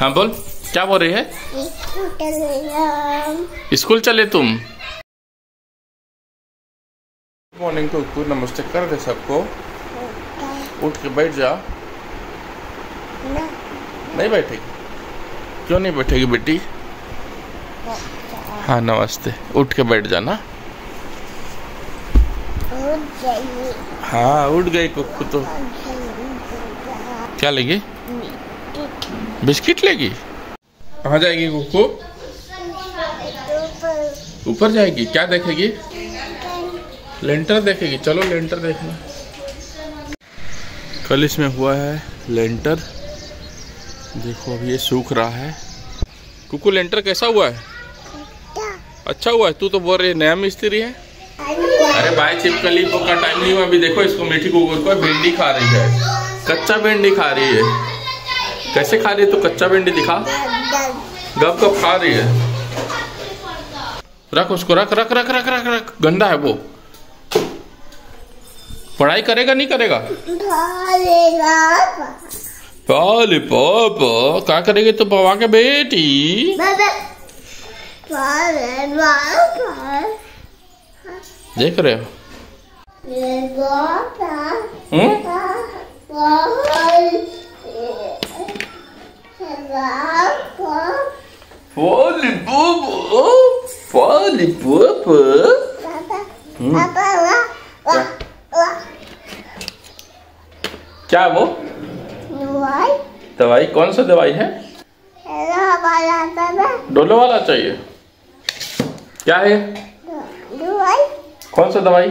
हाँ बोल, क्या बोल रही है? स्कूल चले तुम। गुड मॉर्निंग टू, नमस्ते कर दे सबको। उठ के बैठ जा। नहीं बैठेगी? क्यों नहीं बैठेगी बेटी? हाँ नमस्ते, उठ के बैठ जाना। हाँ उठ गई कुक्कू तो। क्या लेगी? बिस्किट लेगी? कहाँ जाएगी कुक्कू? ऊपर जाएगी? क्या देखेगी? लेंटर देखेगी। चलो लेंटर देखना। कल इसमें हुआ है लेंटर, देखो अब ये सूख रहा है। कुक्कू लेंटर कैसा हुआ है? अच्छा हुआ है। तू तो बोल रही है नया मिस्त्री है। अरे भाई छिपकली का टाइम नहीं हुआ अभी। देखो इसको, मीठी कुकुर को भिंडी खा रही है, कच्चा भिंडी खा रही है। कैसे खा रही है? तो कच्चा भिंडी दिखा, गप गप खा रही है। रख उसको, रख रख रख रख रख रख, गंदा है वो। पढ़ाई करेगा नहीं करेगा? पाले पापा क्या करेगी तो बाबा के बेटी। देख रहे हो क्या वो दवाई? दवाई कौन सा दवाई है? डोलो वाला चाहिए? क्या है दवाई? कौन सा दवाई?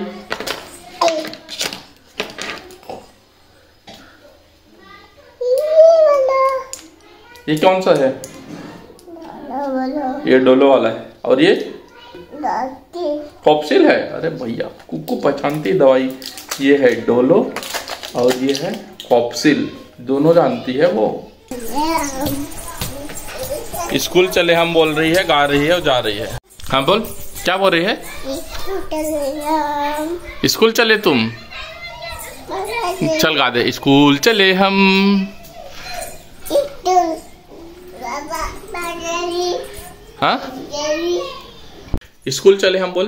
ये कौन सा है? ये डोलो वाला है। और ये कॉप्सिल है। अरे भैया कुक्कू पहचानती दवाई। ये है डोलो और ये है कॉप्सिल, दोनों जानती है वो। स्कूल चले हम बोल रही है, गा रही है और जा रही है। हाँ बोल, क्या बोल रही है? स्कूल चले तुम। चल गा दे। स्कूल चले हम। हाँ स्कूल चले हम बोल।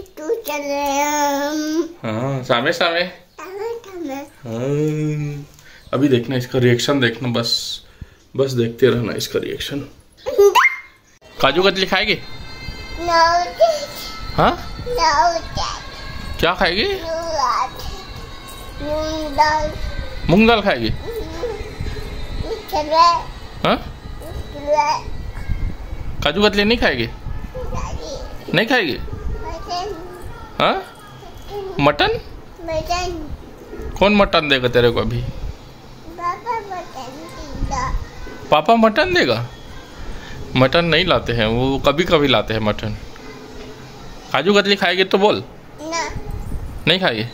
स्कूल चले हम। हाँ सामने सामने। हाँ अभी देखना इसका रिएक्शन, देखना बस, बस देखते रहना इसका रिएक्शन। काजू कतली खाएगी? हाँ क्या खाएगी? मूंग दाल खाएगी? हाँ काजू कतली नहीं खाएगी? नहीं खाएगी? हाँ मटन? कौन मटन देगा तेरे को अभी? पापा मटन देगा? मटन नहीं लाते हैं वो, कभी कभी लाते हैं मटन। काजू कतली खाएगी तो बोल। नहीं खाएगी?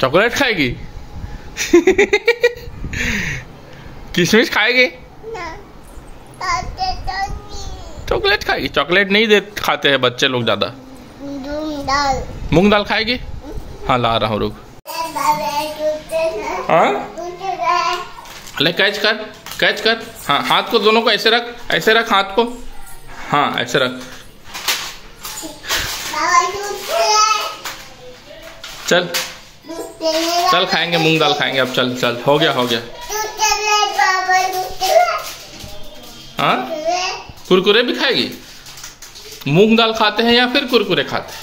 चॉकलेट खाएगी? किशमिश खाएगी? चॉकलेट खाएगी? चॉकलेट नहीं दे खाते हैं बच्चे लोग ज्यादा। मूंग दाल खाएगी? हाँ ला रहा हूँ रुक। अरे कैच कर, कैच कर। हाँ हाथ को दोनों को ऐसे रख, ऐसे रख हाथ को। हाँ ऐसे रख। चल चल खाएंगे, मूंग दाल खाएंगे अब। चल चल हो गया, हो गया। हाँ कुरकुरे भी खाएगी? मूंग दाल खाते हैं या फिर कुरकुरे खाते हैं?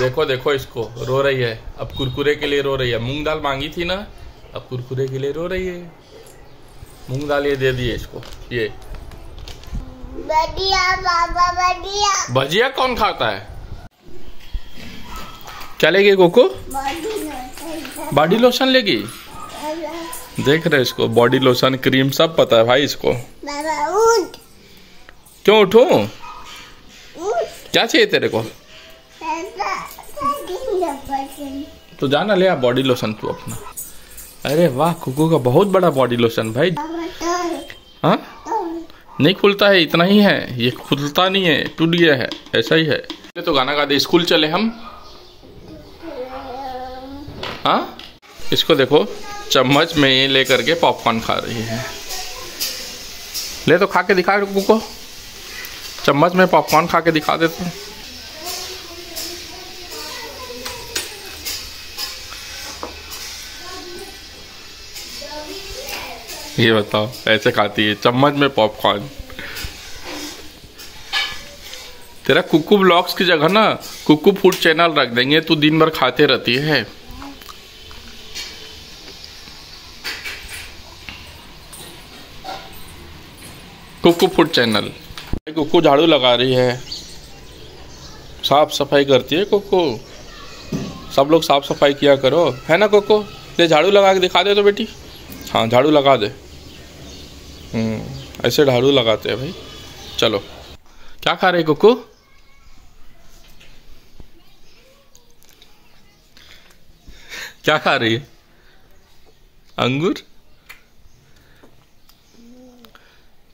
देखो देखो इसको, रो रही है अब। कुरकुरे के लिए रो रही है। मूंग दाल मांगी थी ना, अब कुरकुरे के लिए रो रही है। मूंग दाल ये दे दिए इसको। ये भजिया बाबा, भजिया। भजिया कौन खाता है? क्या लेगी कोको? बॉडी लोशन लेगी? देख रहे इसको, बॉडी लोशन क्रीम सब पता है भाई इसको। बाबा उठ। क्यों उठूं? क्या चाहिए तेरे को? तो जाना ले आ बॉडी लोशन तू अपना। अरे वाह, कुकू का बहुत बड़ा बॉडी लोशन भाई। हाँ नहीं खुलता है, इतना ही है, ये खुलता नहीं है, टूट गया है, ऐसा ही है। तो गाना गा दे, स्कूल चले हम। हाँ इसको देखो, चम्मच में ये ले करके पॉपकॉर्न खा रही है। ले तो खा के दिखा कुकू को, चम्मच में पॉपकॉर्न खा के दिखा देते हैं। ये बताओ ऐसे खाती है चम्मच में पॉपकॉर्न। तेरा कुकू ब्लॉग्स की जगह ना कुकू फूड चैनल रख देंगे, तू दिन भर खाते रहती है। Kuku food channel. कुकू झाड़ू लगा रही है, साफ सफाई करती है कुकू। सब लोग साफ सफाई किया करो, है ना कुकू? ले झाड़ू लगा के दिखा दे तो बेटी। हाँ झाड़ू लगा दे। ऐसे झाड़ू लगाते हैं भाई। चलो क्या खा रहे कुकू? क्या खा रही है? अंगूर।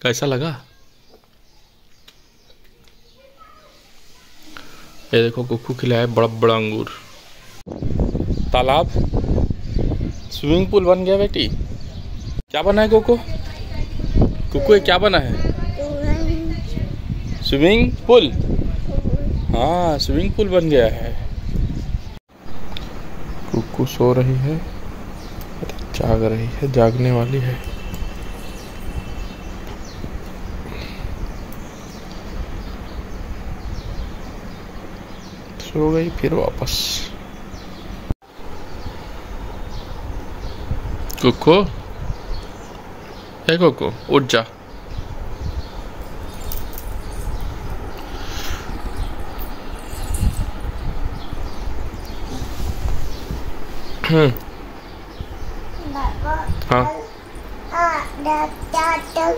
कैसा लगा? ये देखो कुकू खिलाया बड़ा बड़ा अंगूर। तालाब स्विमिंग पूल बन गया बेटी। क्या बना है कुकू? कुकू क्या बना है? Swimming pool. हाँ स्विमिंग पूल बन गया है। कुकू सो रही है, जाग रही है, जागने वाली है। सो गई फिर वापस। कुकू है, कुकू उठ जा। हाँ हाँ लैपटॉप चल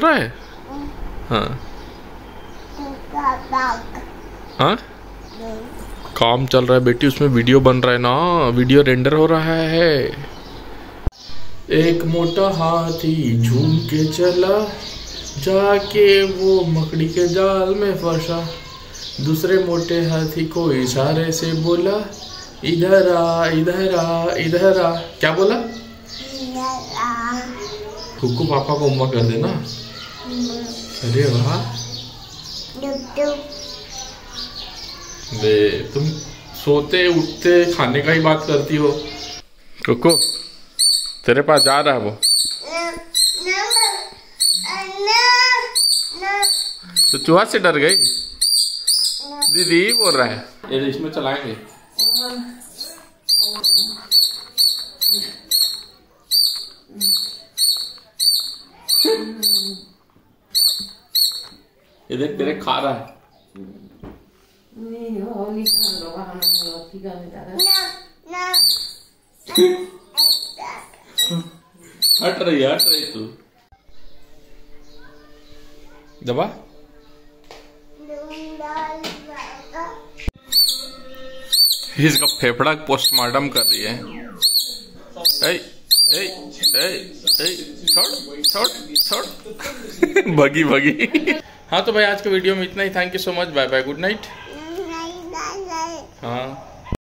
रहा है। हाँ काम चल रहा है बेटी, उसमें वीडियो बन रहा है ना, वीडियो रेंडर हो रहा है। एक मोटा हाथी झूम के चला, जाके वो मकड़ी के जाल में फंसा। दूसरे मोटे हाथी को इशारे से बोला, इधर आ इधर आ इधर आ। क्या बोला? कुकू पापा को उम्मा कर देना। अरे वाह बे, तुम सोते उठते खाने का ही बात करती हो। कुकू तेरे पास जा रहा है वो, तो चूहा से डर गई दीदी बोल रहा है। ये इसमें चलाएंगे। ये देख तेरे खा रहा है। हट रही तू। दबा इसका फेफड़ा पोस्टमार्टम कर रही है। ए, ए, ए, ए, छोड़ भगी। हाँ तो भाई आज के वीडियो में इतना ही। Thank you so much, bye bye, good night.